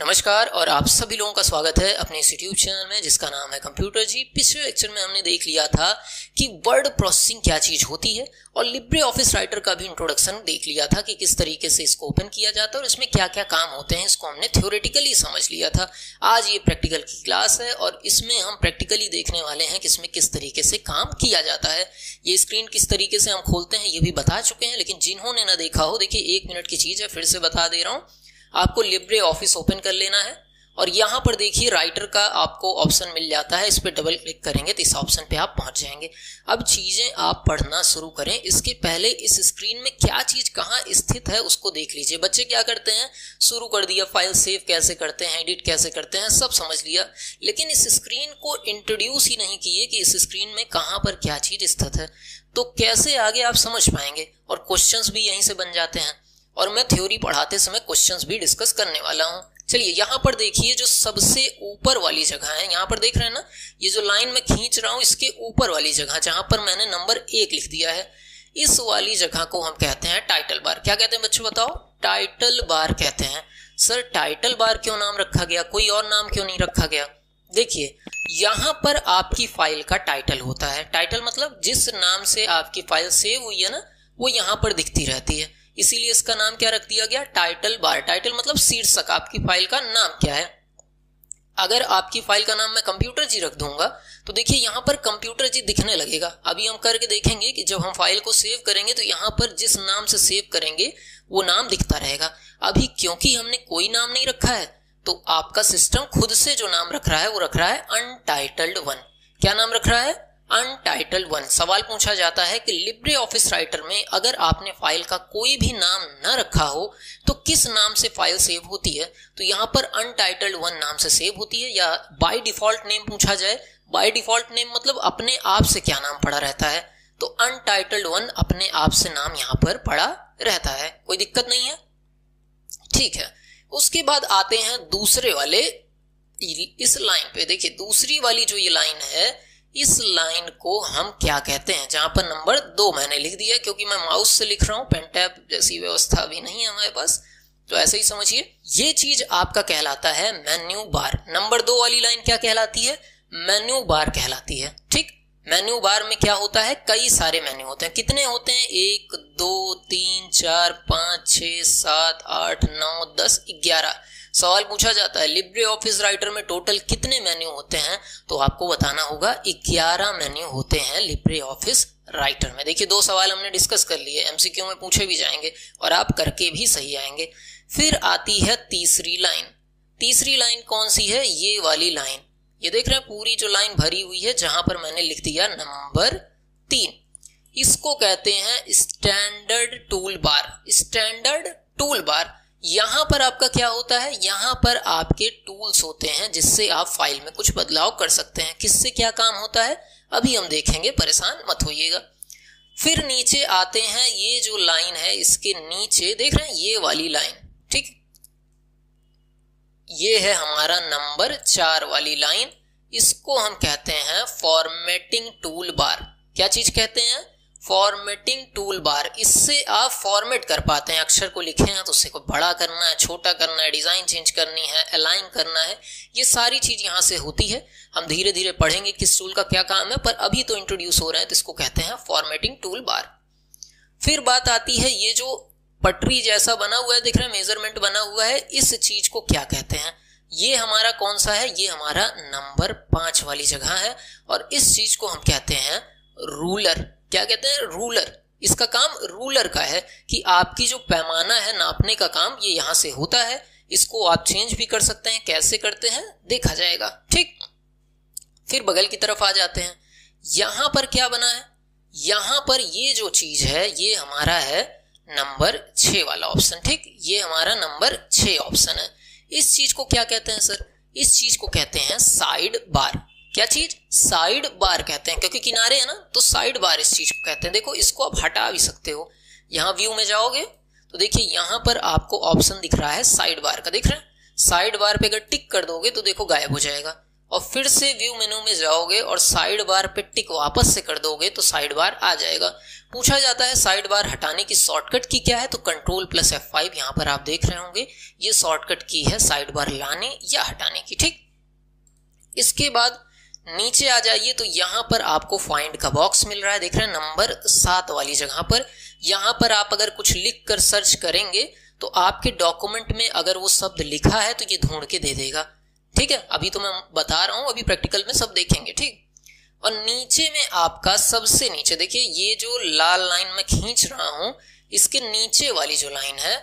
नमस्कार और आप सभी लोगों का स्वागत है अपने इस यूट्यूब चैनल में जिसका नाम है कंप्यूटर जी। पिछले लेक्चर में हमने देख लिया था कि वर्ड प्रोसेसिंग क्या चीज़ होती है और लिब्रे ऑफिस राइटर का भी इंट्रोडक्शन देख लिया था कि किस तरीके से इसको ओपन किया जाता है और इसमें क्या क्या काम होते हैं। इसको हमने थ्योरेटिकली समझ लिया था। आज ये प्रैक्टिकल की क्लास है और इसमें हम प्रैक्टिकली देखने वाले हैं कि इसमें किस तरीके से काम किया जाता है, ये स्क्रीन किस तरीके से हम खोलते हैं ये भी बता चुके हैं। लेकिन जिन्होंने ना देखा हो, देखिए 1 मिनट की चीज़ है, फिर से बता दे रहा हूँ। आपको लिब्रे ऑफिस ओपन कर लेना है और यहाँ पर देखिए राइटर का आपको ऑप्शन मिल जाता है। इस पर डबल क्लिक करेंगे तो इस ऑप्शन पे आप पहुँच जाएंगे। अब चीज़ें आप पढ़ना शुरू करें, इसके पहले इस स्क्रीन में क्या चीज़ कहाँ स्थित है उसको देख लीजिए। बच्चे क्या करते हैं, शुरू कर दिया, फाइल सेव कैसे करते हैं, एडिट कैसे करते हैं, सब समझ लिया, लेकिन इस स्क्रीन को इंट्रोड्यूस ही नहीं किए कि इस स्क्रीन में कहाँ पर क्या चीज़ स्थित है। तो कैसे आगे आप समझ पाएंगे और क्वेश्चन भी यहीं से बन जाते हैं। और मैं थ्योरी पढ़ाते समय क्वेश्चंस भी डिस्कस करने वाला हूँ। चलिए यहाँ पर देखिए जो सबसे ऊपर वाली जगह है, यहाँ पर देख रहे हैं ना, ये जो लाइन मैं खींच रहा हूँ इसके ऊपर वाली जगह जहाँ पर मैंने नंबर 1 लिख दिया है, इस वाली जगह को हम कहते हैं टाइटल बार। क्या कहते हैं बच्चों बताओ? टाइटल बार कहते हैं। सर टाइटल बार क्यों नाम रखा गया, कोई और नाम क्यों नहीं रखा गया? देखिए यहाँ पर आपकी फाइल का टाइटल होता है। टाइटल मतलब जिस नाम से आपकी फाइल सेव हुई है ना वो यहाँ पर दिखती रहती है, इसीलिए इसका नाम क्या रख दिया गया, टाइटल बार। टाइटल मतलब शीर्षक, आपकी फाइल का नाम क्या है। अगर आपकी फाइल का नाम मैं कंप्यूटर जी रख दूंगा तो देखिए यहाँ पर कंप्यूटर जी दिखने लगेगा। अभी हम करके देखेंगे कि जब हम फाइल को सेव करेंगे तो यहाँ पर जिस नाम से सेव करेंगे वो नाम दिखता रहेगा। अभी क्योंकि हमने कोई नाम नहीं रखा है तो आपका सिस्टम खुद से जो नाम रख रहा है वो रख रहा है Untitled 1। क्या नाम रख रहा है? Untitled 1। सवाल पूछा जाता है कि लिब्रे ऑफिस राइटर में अगर आपने फाइल का कोई भी नाम ना रखा हो तो किस नाम से फाइल सेव होती है? तो यहाँ पर Untitled 1 नाम से सेव होती है। या बाय डिफॉल्ट नेम पूछा जाए, बाय डिफॉल्ट नेम मतलब अपने आप से क्या नाम पड़ा रहता है, तो Untitled 1 अपने आप से नाम यहाँ पर पड़ा रहता है। कोई दिक्कत नहीं है, ठीक है। उसके बाद आते हैं दूसरे वाले इस लाइन पे। देखिए दूसरी वाली जो ये लाइन है, इस लाइन को हम क्या कहते हैं, जहां पर नंबर 2 मैंने लिख दिया, क्योंकि मैं माउस से लिख रहा हूं, पेन टैब जैसी व्यवस्था अभी नहीं है हमारे पास, तो ऐसे ही समझिए। ये चीज आपका कहलाता है मेन्यू बार। नंबर 2 वाली लाइन क्या कहलाती है? मेन्यू बार कहलाती है, ठीक। मेन्यू बार में क्या होता है, कई सारे मेन्यू होते हैं। कितने होते हैं? 1 2 3 4 5 6 7 8 9 10 11। सवाल पूछा जाता है लिब्रे ऑफिस राइटर में टोटल कितने मेन्यू होते हैं, तो आपको बताना होगा 11 मेन्यू होते हैं लिब्रे ऑफिस राइटर में। देखिए 2 सवाल हमने डिस्कस कर लिए, एमसीक्यू में पूछे भी जाएंगे और आप करके भी सही आएंगे। फिर आती है तीसरी लाइन। तीसरी लाइन कौन सी है? ये वाली लाइन, ये देख रहे हैं, पूरी जो लाइन भरी हुई है जहां पर मैंने लिख दिया नंबर 3। इसको कहते हैं standard tool bar. Standard tool bar, यहाँ पर आपका क्या होता है, यहाँ पर आपके टूल्स होते हैं जिससे आप फाइल में कुछ बदलाव कर सकते हैं। किससे क्या काम होता है अभी हम देखेंगे, परेशान मत होइएगा। फिर नीचे आते हैं, ये जो लाइन है इसके नीचे देख रहे हैं ये वाली लाइन, ठीक, ये है हमारा नंबर 4 वाली लाइन। इसको हम कहते हैं फॉर्मेटिंग टूल बार। क्या चीज कहते हैं? Formatting tool bar. इससे आप फॉर्मेट कर पाते हैं, अक्षर को लिखे हैं तो उसे को बड़ा करना है, छोटा करना है, डिजाइन चेंज करनी है, अलाइन करना है, ये सारी चीज यहाँ से होती है। हम धीरे धीरे पढ़ेंगे किस टूल का क्या काम है, पर अभी तो इंट्रोड्यूस हो रहे हैं तो इसको कहते हैं फॉर्मेटिंग टूल बार। फिर बात आती है ये जो पटरी जैसा बना हुआ है, दिख रहा है मेजरमेंट बना हुआ है, इस चीज को क्या कहते हैं? ये हमारा कौन सा है? ये हमारा नंबर 5 वाली जगह है और इस चीज को हम कहते हैं रूलर। क्या कहते हैं? रूलर। इसका काम रूलर का है कि आपकी जो पैमाना है नापने का काम ये यहां से होता है। इसको आप चेंज भी कर सकते हैं, कैसे करते हैं देखा जाएगा, ठीक। फिर बगल की तरफ आ जाते हैं, यहां पर क्या बना है, यहां पर ये जो चीज है ये हमारा है नंबर 6 वाला ऑप्शन, ठीक, ये हमारा नंबर 6 ऑप्शन है। इस चीज को क्या कहते हैं सर? इस चीज को कहते हैं साइड बार। क्या चीज? साइड बार कहते हैं, क्योंकि किनारे है ना, तो साइड बार इस चीज को कहते हैं। देखो इसको आप हटा भी सकते हो, यहाँ व्यू में जाओगे तो देखिए यहाँ पर आपको ऑप्शन दिख रहा है साइड बार का, दिख रहा है? साइड बार पे अगर टिक कर दोगे तो देखो गायब हो जाएगा। और फिर से व्यू मेनू में जाओगे और साइड बार पे टिक वापस से कर दोगे तो साइड बार आ जाएगा। पूछा जाता है साइड बार हटाने की शॉर्टकट की क्या है, तो Ctrl+F5 यहाँ पर आप देख रहे होंगे, ये शॉर्टकट की है साइड बार लाने या हटाने की। ठीक, इसके बाद नीचे आ जाइए तो यहाँ पर आपको फाइंड का बॉक्स मिल रहा है, देख रहे हैं नंबर 7 वाली जगह पर। यहाँ पर आप अगर कुछ लिख कर सर्च करेंगे तो आपके डॉक्यूमेंट में अगर वो शब्द लिखा है तो ये ढूंढ के दे देगा। ठीक है, अभी तो मैं बता रहा हूं, अभी प्रैक्टिकल में सब देखेंगे। ठीक, और नीचे में आपका सबसे नीचे देखिए ये जो लाल लाइन में खींच रहा हूं, इसके नीचे वाली जो लाइन है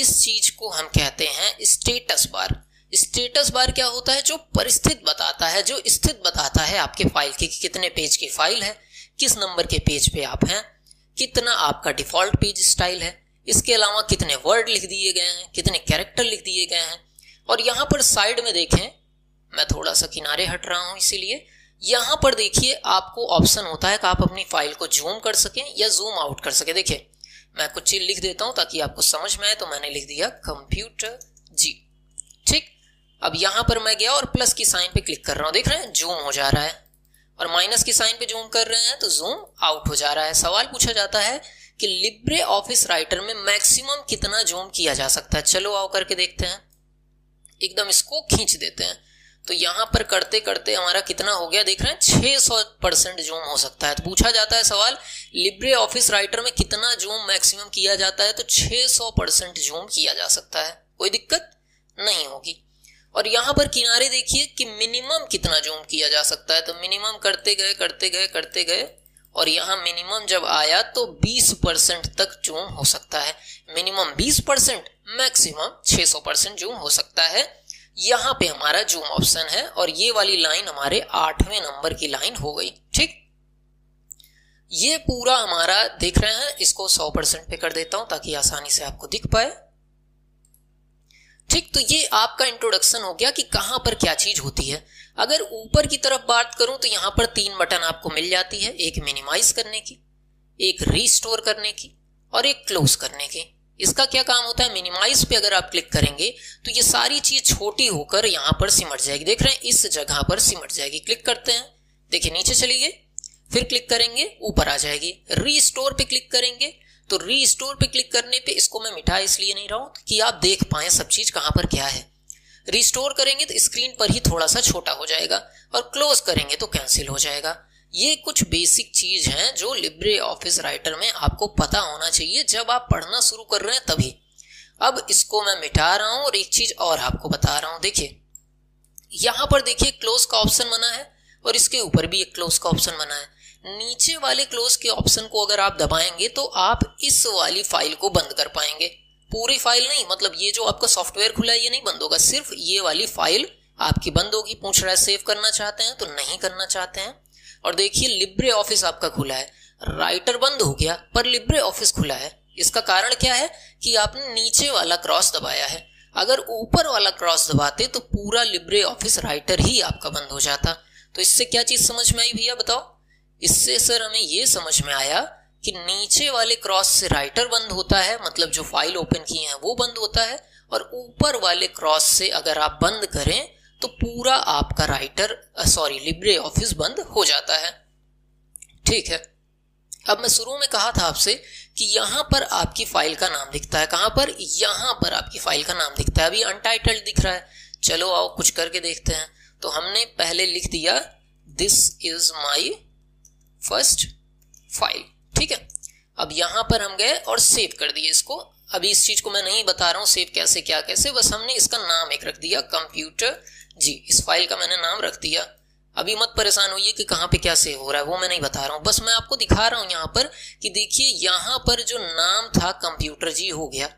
इस चीज को हम कहते हैं स्टेटस बार। स्टेटस बार क्या होता है, जो परिस्थिति बताता है, जो स्थिति बताता है आपके फाइल की कि कितने पेज की फाइल है, किस नंबर के पेज पे आप हैं, कितना आपका डिफॉल्ट पेज स्टाइल है, इसके अलावा कितने वर्ड लिख दिए गए हैं, कितने कैरेक्टर लिख दिए गए हैं। और यहाँ पर साइड में देखें, मैं थोड़ा सा किनारे हट रहा हूं इसीलिए, यहाँ पर देखिए आपको ऑप्शन होता है कि आप अपनी फाइल को जूम कर सकें या जूम आउट कर सकें। देखिए मैं कुछ चीज लिख देता हूं ताकि आपको समझ में आए, तो मैंने लिख दिया कंप्यूटर जी। ठीक, अब यहाँ पर मैं गया और प्लस की साइन पे क्लिक कर रहा हूँ, देख रहे हैं जूम हो जा रहा है, और माइनस की साइन पे जूम कर रहे हैं तो जूम आउट हो जा रहा है। सवाल पूछा जाता है कि लिब्रे ऑफिस राइटर में मैक्सिमम कितना जूम किया जा सकता है, चलो आओ करके देखते हैं, एकदम इसको खींच देते हैं। तो यहाँ पर करते करते हमारा कितना हो गया, देख रहे हैं 600% जूम हो सकता है। तो पूछा जाता है सवाल लिब्रे ऑफिस राइटर में कितना जूम मैक्सिमम किया जाता है, तो 600% जूम किया जा सकता है, कोई दिक्कत नहीं होगी। और यहाँ पर किनारे देखिए कि मिनिमम कितना जूम किया जा सकता है, तो मिनिमम करते गए और यहाँ मिनिमम जब आया तो 20% तक जूम हो सकता है। मिनिमम 20%, मैक्सिमम 600% जूम हो सकता है। यहाँ पे हमारा जूम ऑप्शन है और ये वाली लाइन हमारे 8वें नंबर की लाइन हो गई। ठीक, ये पूरा हमारा देख रहे हैं, इसको 100% पे कर देता हूं ताकि आसानी से आपको दिख पाए। ठीक, तो ये आपका इंट्रोडक्शन हो गया कि कहां पर क्या चीज होती है। अगर ऊपर की तरफ बात करूं तो यहां पर 3 बटन आपको मिल जाती है, एक मिनिमाइज करने की, एक रिस्टोर करने की और एक क्लोज करने की। इसका क्या काम होता है, मिनिमाइज पे अगर आप क्लिक करेंगे तो ये सारी चीज छोटी होकर यहां पर सिमट जाएगी, देख रहे हैं इस जगह पर सिमट जाएगी। क्लिक करते हैं, देखिए नीचे चली गई, फिर क्लिक करेंगे ऊपर आ जाएगी। रिस्टोर पे क्लिक करेंगे तो रिस्टोर पे क्लिक करने पे इसको मैं मिटा इसलिए नहीं रहा हूं कि आप देख पाए सब चीज कहां पर क्या है। रिस्टोर करेंगे तो स्क्रीन पर ही थोड़ा सा छोटा हो जाएगा और क्लोज करेंगे तो कैंसिल हो जाएगा। ये कुछ बेसिक चीज हैं जो लिब्रे ऑफिस राइटर में आपको पता होना चाहिए जब आप पढ़ना शुरू कर रहे हैं तभी। अब इसको मैं मिटा रहा हूं और एक चीज और आपको बता रहा हूं, देखिए यहां पर देखिए क्लोज का ऑप्शन बना है और इसके ऊपर भी एक क्लोज का ऑप्शन बना है। नीचे वाले क्लोज के ऑप्शन को अगर आप दबाएंगे तो आप इस वाली फाइल को बंद कर पाएंगे, पूरी फाइल नहीं, मतलब ये जो आपका सॉफ्टवेयर खुला है ये नहीं बंद होगा, सिर्फ ये वाली फाइल आपकी बंद होगी। पूछ रहा है सेव करना चाहते हैं तो नहीं करना चाहते हैं, और देखिए लिब्रे ऑफिस आपका खुला है, राइटर बंद हो गया पर लिब्रे ऑफिस खुला है। इसका कारण क्या है कि आपने नीचे वाला क्रॉस दबाया है, अगर ऊपर वाला क्रॉस दबाते तो पूरा लिब्रे ऑफिस राइटर ही आपका बंद हो जाता। तो इससे क्या चीज समझ में आई भैया बताओ, इससे सर हमें ये समझ में आया कि नीचे वाले क्रॉस से राइटर बंद होता है, मतलब जो फाइल ओपन की है वो बंद होता है, और ऊपर वाले क्रॉस से अगर आप बंद करें तो पूरा आपका लिब्रे ऑफिस बंद हो जाता है। ठीक है, अब मैं शुरू में कहा था आपसे कि यहां पर आपकी फाइल का नाम दिखता है, कहां पर, यहां पर आपकी फाइल का नाम दिखता है, अभी अनटाइटल्ड दिख रहा है। चलो आओ कुछ करके देखते हैं, तो हमने पहले लिख दिया this is my first file. ठीक है, अब यहां पर हम गए और सेव कर दिए इसको, अभी इस चीज को मैं नहीं बता रहा हूं सेव कैसे क्या कैसे, बस हमने इसका नाम एक रख दिया कंप्यूटर जी, इस फाइल का मैंने नाम रख दिया। अभी मत परेशान होइए कि कहां पे क्या सेव हो रहा है वो मैं नहीं बता रहा हूं, बस मैं आपको दिखा रहा हूं यहां पर कि देखिए यहां पर जो नाम था कंप्यूटर जी हो गया।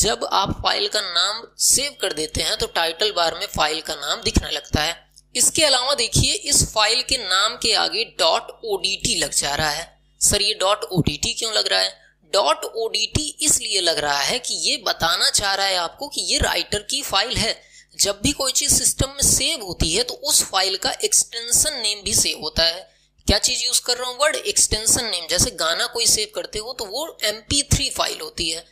जब आप फाइल का नाम सेव कर देते हैं तो टाइटल बार में फाइल का नाम दिखने लगता है। इसके अलावा देखिए इस फाइल के नाम के आगे .odt लग जा रहा है। सर ये .odt क्यों लग रहा है, .odt इसलिए लग रहा है कि ये बताना चाह रहा है आपको कि ये राइटर की फाइल है। जब भी कोई चीज सिस्टम में सेव होती है तो उस फाइल का एक्सटेंशन नेम भी सेव होता है। क्या चीज यूज कर रहा हूँ, वर्ड एक्सटेंशन नेम, जैसे गाना कोई सेव करते हो तो वो MP3 फाइल होती है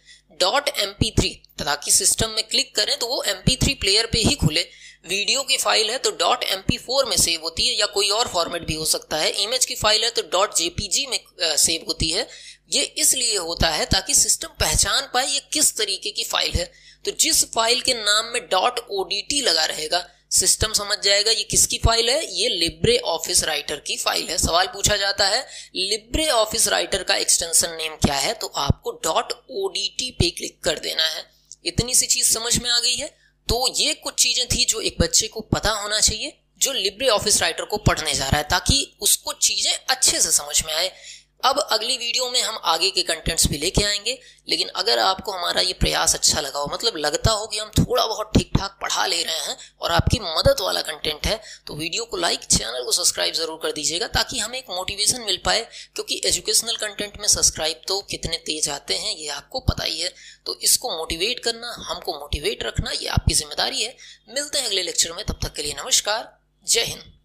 .mp3, ताकि सिस्टम में क्लिक करें तो वो MP3 प्लेयर पे ही खुले। वीडियो की फाइल है तो .mp4 में सेव होती है या कोई और फॉर्मेट भी हो सकता है। इमेज की फाइल है तो .jpg में सेव होती है। ये इसलिए होता है ताकि सिस्टम पहचान पाए ये किस तरीके की फाइल है। तो जिस फाइल के नाम में .odt लगा रहेगा सिस्टम समझ जाएगा ये किसकी फाइल है, ये LibreOffice Writer की फाइल है। सवाल पूछा जाता है LibreOffice Writer का एक्सटेंशन नेम क्या है, तो आपको .odt पे क्लिक कर देना है। इतनी सी चीज समझ में आ गई है। तो ये कुछ चीजें थी जो एक बच्चे को पता होना चाहिए जो LibreOffice Writer को पढ़ने जा रहा है, ताकि उसको चीजें अच्छे से समझ में आए। अब अगली वीडियो में हम आगे के कंटेंट्स भी लेके आएंगे, लेकिन अगर आपको हमारा ये प्रयास अच्छा लगा हो, मतलब लगता हो कि हम थोड़ा बहुत ठीक ठाक पढ़ा ले रहे हैं और आपकी मदद वाला कंटेंट है, तो वीडियो को लाइक, चैनल को सब्सक्राइब जरूर कर दीजिएगा ताकि हमें एक मोटिवेशन मिल पाए, क्योंकि एजुकेशनल कंटेंट में सब्सक्राइब तो कितने तेज आते हैं ये आपको पता ही है। तो इसको मोटिवेट करना, हमको मोटिवेट रखना, ये आपकी जिम्मेदारी है। मिलते हैं अगले लेक्चर में, तब तक के लिए नमस्कार, जय हिंद।